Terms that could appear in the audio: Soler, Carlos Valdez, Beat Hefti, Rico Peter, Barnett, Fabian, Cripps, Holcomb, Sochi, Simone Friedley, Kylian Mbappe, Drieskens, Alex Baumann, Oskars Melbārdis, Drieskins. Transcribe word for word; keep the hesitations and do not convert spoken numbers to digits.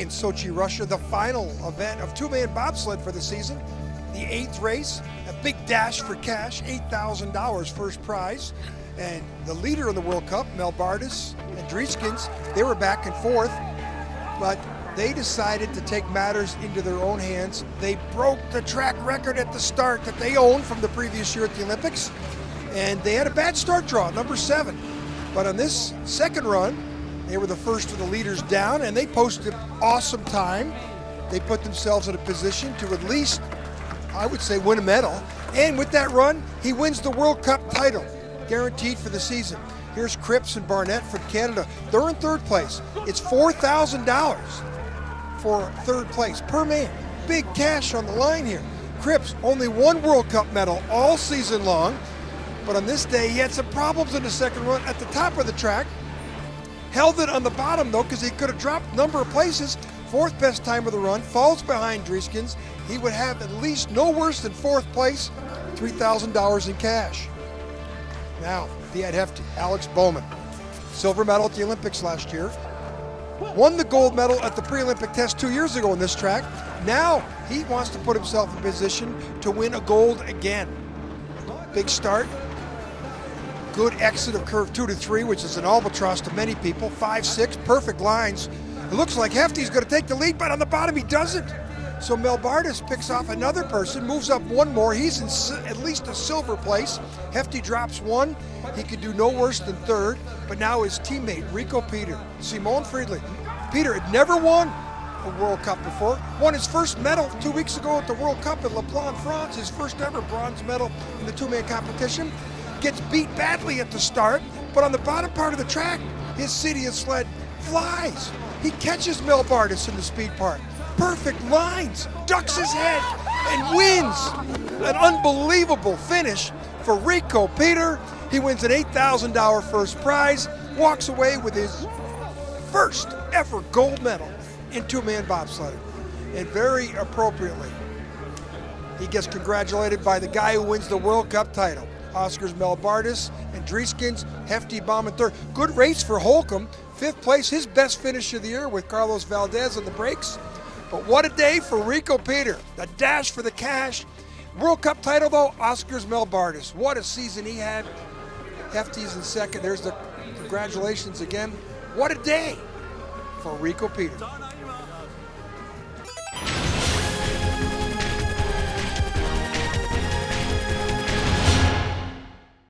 in Sochi, Russia, the final event of two-man bobsled for the season, the eighth race, a big dash for cash, eight thousand dollars first prize. And the leader of the World Cup, Melbārdis and Drieskins, they were back and forth, but they decided to take matters into their own hands. They broke the track record at the start that they owned from the previous year at the Olympics, and they had a bad start draw, number seven. But on this second run, they were the first of the leaders down, and they posted awesome time. They put themselves in a position to at least, I would say, win a medal. And with that run, he wins the World Cup title, guaranteed for the season. Here's Cripps and Barnett from Canada. They're in third place. It's four thousand dollars for third place per man. Big cash on the line here. Cripps, only one World Cup medal all season long, but on this day, he had some problems in the second run at the top of the track. Held it on the bottom, though, because he could have dropped a number of places. Fourth best time of the run, falls behind Drieskens. He would have at least no worse than fourth place, three thousand dollars in cash. Now, Beat Hefti, Alex Baumann, silver medal at the Olympics last year. Won the gold medal at the pre-Olympic test two years ago on this track. Now, he wants to put himself in position to win a gold again. Big start. Good exit of curve two to three, which is an albatross to many people. Five, six, perfect lines. It looks like Hefti's going to take the lead, but on the bottom he doesn't. So Melbārdis picks off another person, moves up one more. He's in at least a silver place. Hefti drops one. He could do no worse than third, but now his teammate, Rico Peter, Simone Friedley. Peter had never won a World Cup before. Won his first medal two weeks ago at the World Cup in Le Plan, France, his first ever bronze medal in the two-man competition. Gets beat badly at the start, but on the bottom part of the track, his Cydia sled flies. He catches Melbārdis in the speed part. Perfect lines, ducks his head, and wins. An unbelievable finish for Rico Peter. He wins an eight thousand dollar first prize, walks away with his first ever gold medal in two-man bobsledding. And very appropriately, he gets congratulated by the guy who wins the World Cup title. Oskars Melbārdis and Drieskins, Hefti, Baumann third. Good race for Holcomb, fifth place, his best finish of the year with Carlos Valdez on the brakes. But what a day for Rico Peter, the dash for the cash. World Cup title though, Oskars Melbārdis. What a season he had. Hefti's in second, there's the congratulations again. What a day for Rico Peter.